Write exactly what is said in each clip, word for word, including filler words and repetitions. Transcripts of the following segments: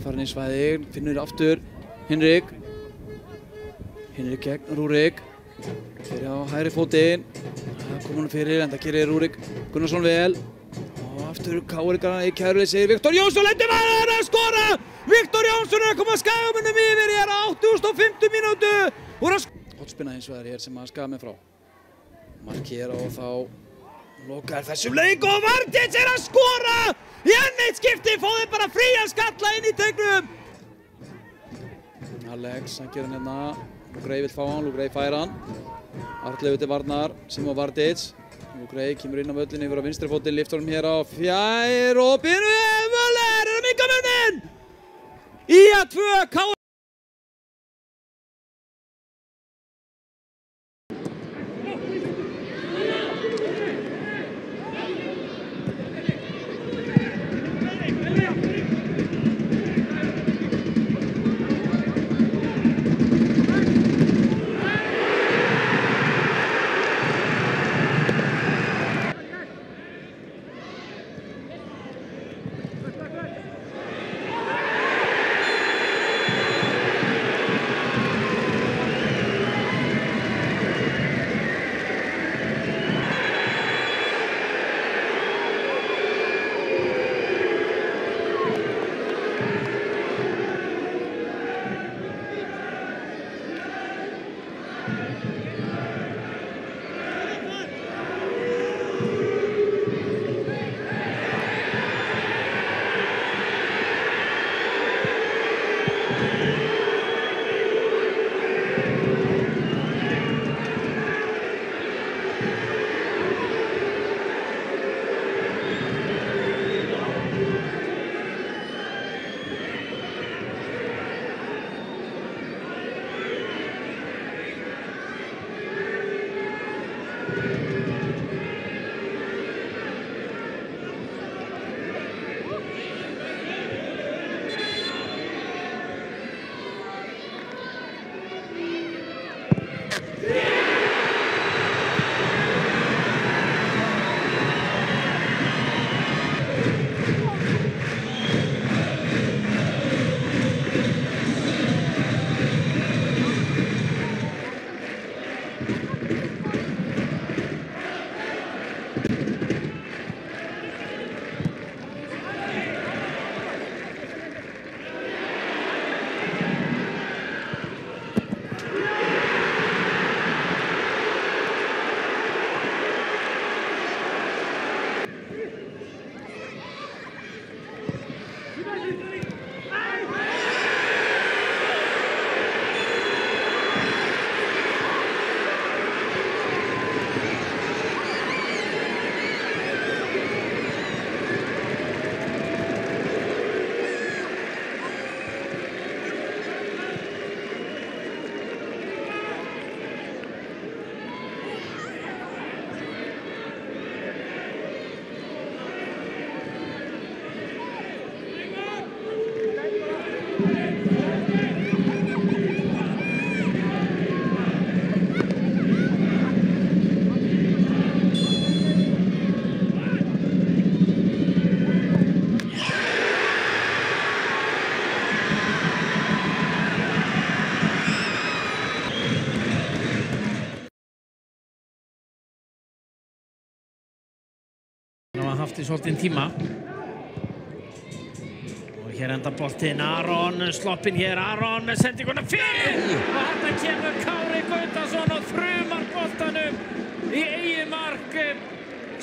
Farin í svæðin, finnur aftur Hinrik Hinrik gegn Rúrik, fyrir á hægri fótinn, kom hann fyrir en það gerir Rúrik Gunnarsson vel og aftur Kári í kæruleysi, Viktor Jónsson lendir að skora. Viktor Jónsson er að koma skagamunum yfir, ég er á átta mínútur og fimmtíu mínútu hotspinna hins vegar hér sem að skagamenn frá markera og þá lokar þessum leik og Vardic er að skora í enn eitt skipti, fóðu bara frían skalla inn í tegnum. Alex, hann gerir hérna, Lugrey vil fá hann, Lugrey fær hann. Harley til varnar, Simo Vardic. Lugrey kemur inn á völlinu yfir á vinstri fótinn, liftur hann hér á fjær og byrjuð Völler, er að minnka muninn! Í að tvö káa... Haft í svolítinn tíma og Hér enda boltinn, Aron, sloppinn hér, Aron með sendinguna fyrir! Og hérna kemur Kári Gautason og þrumar boltanum í eigið mark,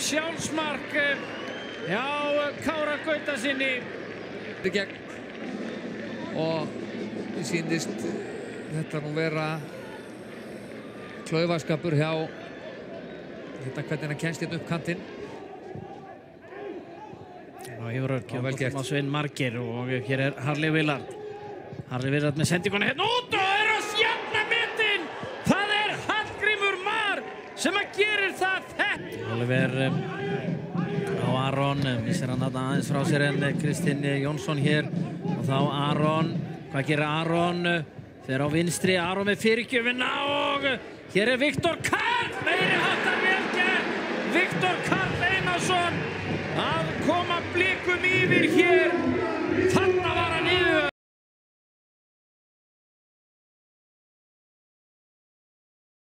sjálfsmark, já, Kára Gautasinni. Í gegn og því sýndist þetta nú vera klaufaskapur hjá þetta hvernig hann kemst hérna upp kantinn. Ná hefur örki og búttum á Sveinn margir og hér er Harley Willard. Harley Willard með sendinguna hérna út og er að jafna metin. Það er Hallgrímur Mar sem að gerir það þetta. Oliver á Aron, missir hann þetta aðeins frá sér en Kristinn Jónsson hér og þá Aron. Hvað gerir Aron? Þeir á vinstri, Aron með fyrirgjöfina og hér er Victor Karl, meiri hattar velgerð, Victor Karl Einarsson að koma blikum yfir hér, þarna var hann yfir.